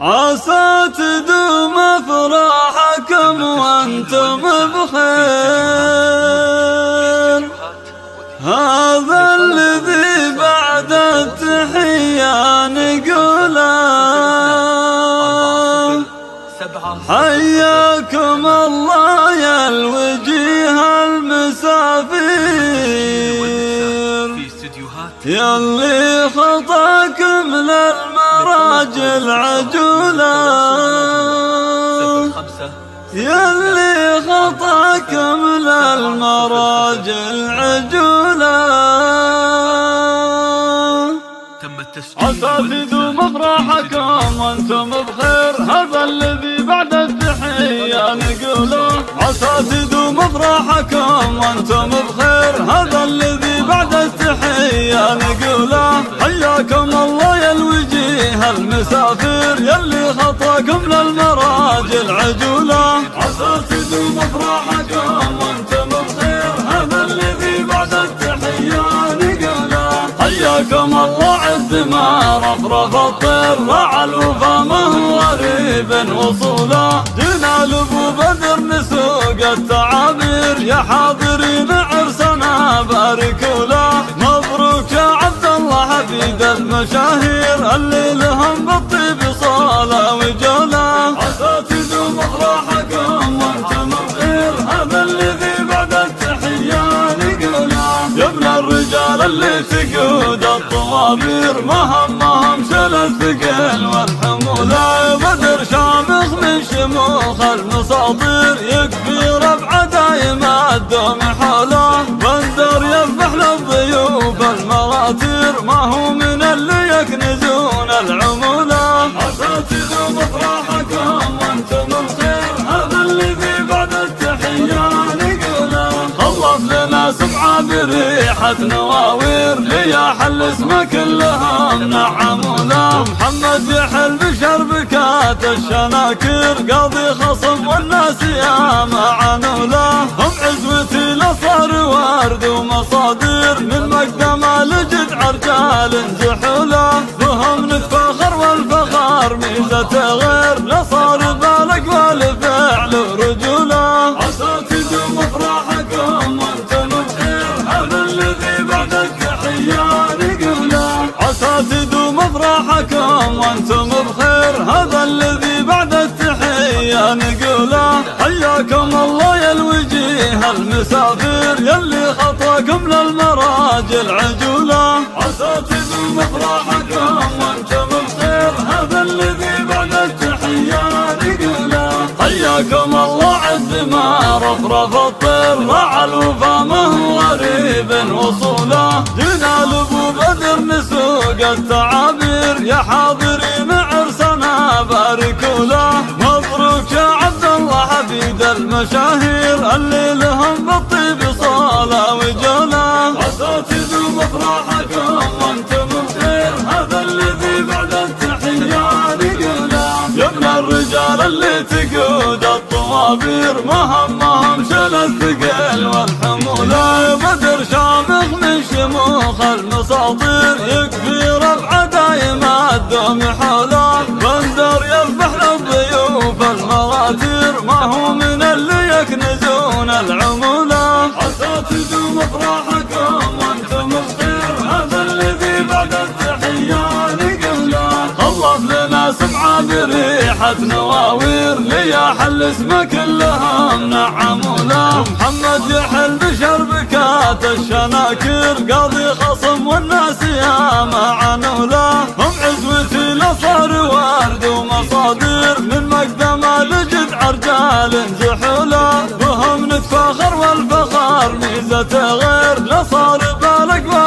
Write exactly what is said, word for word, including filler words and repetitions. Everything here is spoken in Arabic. عسى تدوم افراحكم وانتم بخير، هذا الذي بعد التحية نقوله، حياكم الله يا الوجيه المسافير، يلي خطاكم للمراجل عجوله، يلي خطاكم للمراجل عجوله، عسى تدوم افراحكم وانتم بخير، هذا الذي بعد التحية نقوله، عسى تدوم افراحكم وانتم بخير، هذا الذي بعد التحية نقوله، حياكم الله يا الوجيه المسافر، يلي خطاكم للمراجل عجوله، عسى تدوم افراحكم وانتم بخير، هذا الذي بعد التحية نقوله، حياكم الله عالثمار رفرف الطير، راعى الوفا ما هو غريب وصوله، جينا لابو بدر نسوق التعابير، يا حاضرين عرسنا باركوله، مبروك يا عبد الله حفيد المشاهير، اللي لهم بالطيب صاله وجوله، عسى تدوم افراحكم وانتم بخير، هذا الذي بعد التحيه نقوله، يا ابن الرجال اللي تقود الطوابير، ما همهم شل الثقل والحموله، بدر شامخ من شموخ المساطير، يكفي ربعه دايما الدوم حوله، بندر يذبح للضيوف المراتير، ما هو من اللي يكنزون العموله، عسى تدوم افراحكم وانتم بخير، هذا الذي بعد التحيه نقوله، خلص لنا سبعه بريحه نواوير، ليا حل اسمه كلهم نعموله، محمد يحل بشربكات الشناكير، قاضي خصم والناس يا معنوله، هم عزوتي لصار ورد ومصادر، من مقدمه لجد عرجال زحوله، بهم نتفاخر والفخر ميزه غير، لا صار بالك والفعل رجوله، عسى تدوم افراحكم وانتم بخير، هذا الذي بعد التحيه نقوله، عسى تدوم افراحكم وانتم بخير، هذا الذي بعد التحيه نقوله، حياكم الله يا الوجيه المسافر، يلي خطاكم للمراجل عجوله، عسى تدوم افراحكم وانتم بخير، هذا الذي بعد التحيه نقوله، حياكم الله عالثمار رفرف الطير، راعى الوفا ما هو غريب وصوله، جينا لابو بدر نسوق التعابير، يا حاضرين عرسنا باركوله، مبروك يا عبد الله حفيد المشاهير، اللي لهم بالطيب صاله وجوله، عسى تدوم افراحكم وانتم بخير، هذا الذي بعد التحيه نقوله، يا ابن الرجال اللي تقود الطوابير، ما همهم شل الثقل والحموله، بدر شامخ من شموخ المساطير، يكفي ربعه دايما الدوم حوله، بندر يذبح للضيوف المراتير، ما هو من اللي يكنزون العموله، عسى تدوم افراحكم وانتم بخير، هذا الذي بعد التحيه نقوله، خلص لنا سبعه بريحه نواوير، ليا حل اسمه كلهم نعموله، محمد يحل بشربكات الشناكير، قاضي خصم والناس يا معنوله، هم عزوتي لصار ورد ومصادر، من مقدمه لجد عرجال زحوله، وهم نتفاخر والفخر ميزه غير، لا صار بالك